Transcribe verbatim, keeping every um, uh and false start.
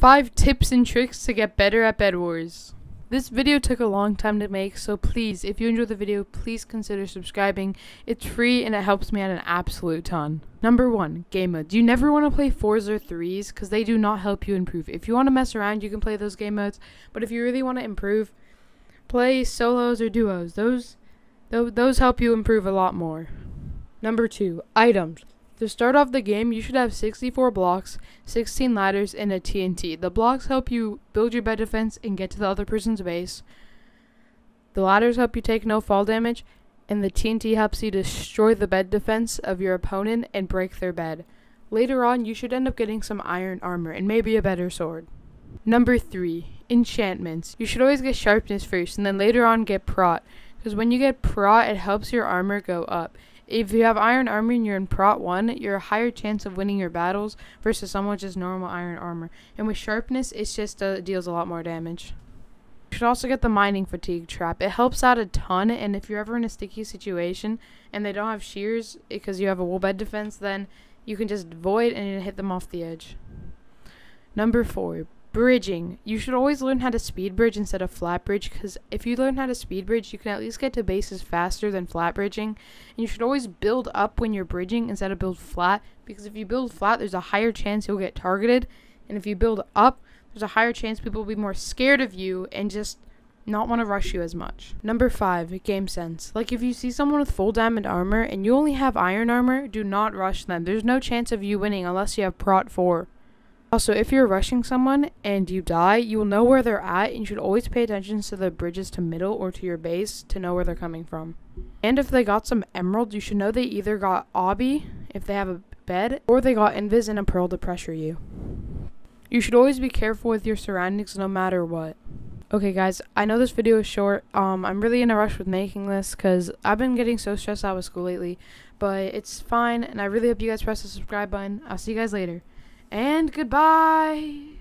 five tips and tricks to get better at Bedwars. This video took a long time to make, so please, if you enjoyed the video, please consider subscribing. It's free and it helps me out an absolute ton. Number one. Game modes. You never want to play fours or threes because they do not help you improve. If you want to mess around, you can play those game modes, but if you really want to improve, play solos or duos. Those, th those help you improve a lot more. Number two. Items. To start off the game, you should have sixty-four blocks, sixteen ladders, and a T N T. The blocks help you build your bed defense and get to the other person's base. The ladders help you take no fall damage, and the T N T helps you destroy the bed defense of your opponent and break their bed. Later on, you should end up getting some iron armor and maybe a better sword. Number three. Enchantments. You should always get sharpness first, and then later on get prot, because when you get prot, it helps your armor go up. If you have iron armor and you're in prot one, you're a higher chance of winning your battles versus someone with just normal iron armor. And with sharpness, it's just, uh, it just deals a lot more damage. You should also get the mining fatigue trap. It helps out a ton, and if you're ever in a sticky situation and they don't have shears because you have a wool bed defense, then you can just void and hit them off the edge. Number four. Bridging. You should always learn how to speed bridge instead of flat bridge, because if you learn how to speed bridge, you can at least get to bases faster than flat bridging. And you should always build up when you're bridging instead of build flat, because if you build flat, there's a higher chance you'll get targeted, and if you build up, there's a higher chance people will be more scared of you and just not want to rush you as much. Number five. Game sense. Like, if you see someone with full diamond armor and you only have iron armor, do not rush them. There's no chance of you winning unless you have prot four. Also, if you're rushing someone and you die, you will know where they're at, and you should always pay attention to the bridges to middle or to your base to know where they're coming from. And if they got some emeralds, you should know they either got obby, if they have a bed, or they got invis and a pearl to pressure you. You should always be careful with your surroundings no matter what. Okay guys, I know this video is short. Um, I'm really in a rush with making this because I've been getting so stressed out with school lately, but it's fine, and I really hope you guys press the subscribe button. I'll see you guys later. And goodbye!